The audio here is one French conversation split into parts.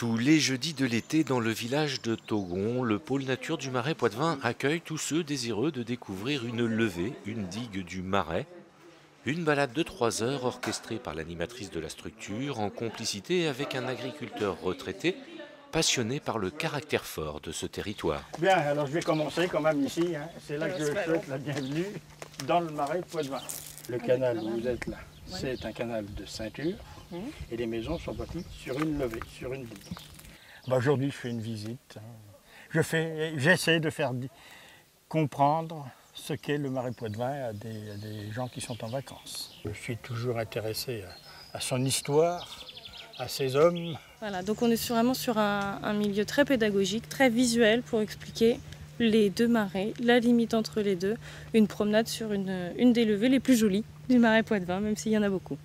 Tous les jeudis de l'été, dans le village de Taugon, le pôle nature du Marais Poitevin accueille tous ceux désireux de découvrir une levée, une digue du Marais. Une balade de 3 heures orchestrée par l'animatrice de la structure en complicité avec un agriculteur retraité passionné par le caractère fort de ce territoire. Bien, alors je vais commencer quand même ici. Hein. C'est là que je souhaite la bienvenue dans le Marais Poitevin. Le canal où vous êtes là, c'est un canal de ceinture. Et les maisons sont bâties sur une levée, sur une digue. Bah aujourd'hui, je fais une visite. J'essaie de faire comprendre ce qu'est le Marais Poitevin à des gens qui sont en vacances. Je suis toujours intéressé à son histoire, à ses hommes. Voilà, donc on est vraiment sur un milieu très pédagogique, très visuel pour expliquer les deux marais, la limite entre les deux, une promenade sur une des levées les plus jolies du Marais Poitevin, même s'il y en a beaucoup.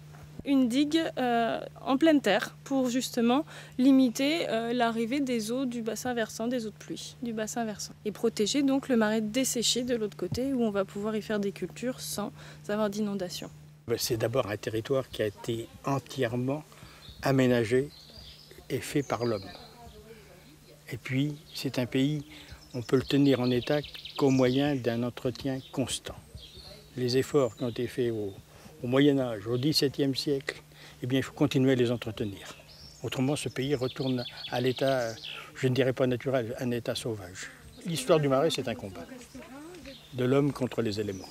Une digue en pleine terre pour justement limiter l'arrivée des eaux du bassin versant, des eaux de pluie du bassin versant. Et protéger donc le marais desséché de l'autre côté où on va pouvoir y faire des cultures sans avoir d'inondation. C'est d'abord un territoire qui a été entièrement aménagé et fait par l'homme. Et puis c'est un pays, on peut le tenir en état qu'au moyen d'un entretien constant. Les efforts qui ont été faits au Moyen-Âge, au XVIIe siècle, eh bien, il faut continuer à les entretenir. Autrement, ce pays retourne à l'état, je ne dirais pas naturel, un état sauvage. L'histoire du marais, c'est un combat de l'homme contre les éléments.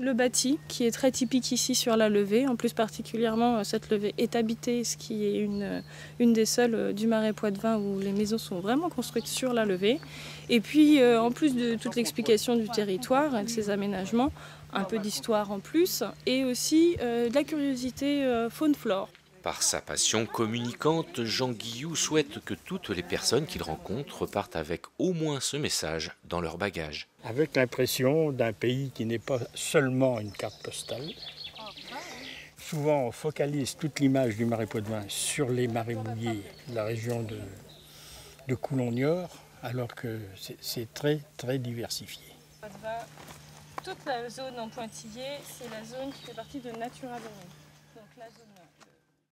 Le bâti, qui est très typique ici sur la levée, en plus particulièrement cette levée est habitée, ce qui est une des seules du Marais Poitevin où les maisons sont vraiment construites sur la levée. Et puis en plus de toute l'explication du territoire et de ses aménagements, un peu d'histoire en plus et aussi de la curiosité faune-flore. Par sa passion communicante, Jean Guillou souhaite que toutes les personnes qu'il rencontre repartent avec au moins ce message dans leur bagage. Avec l'impression d'un pays qui n'est pas seulement une carte postale. Souvent, on focalise toute l'image du Marais Poitevin sur les marais mouillés de la région de Coulon-Niort, alors que c'est très, très diversifié. Toute la zone en pointillé, c'est la zone qui fait partie de Natura 2000.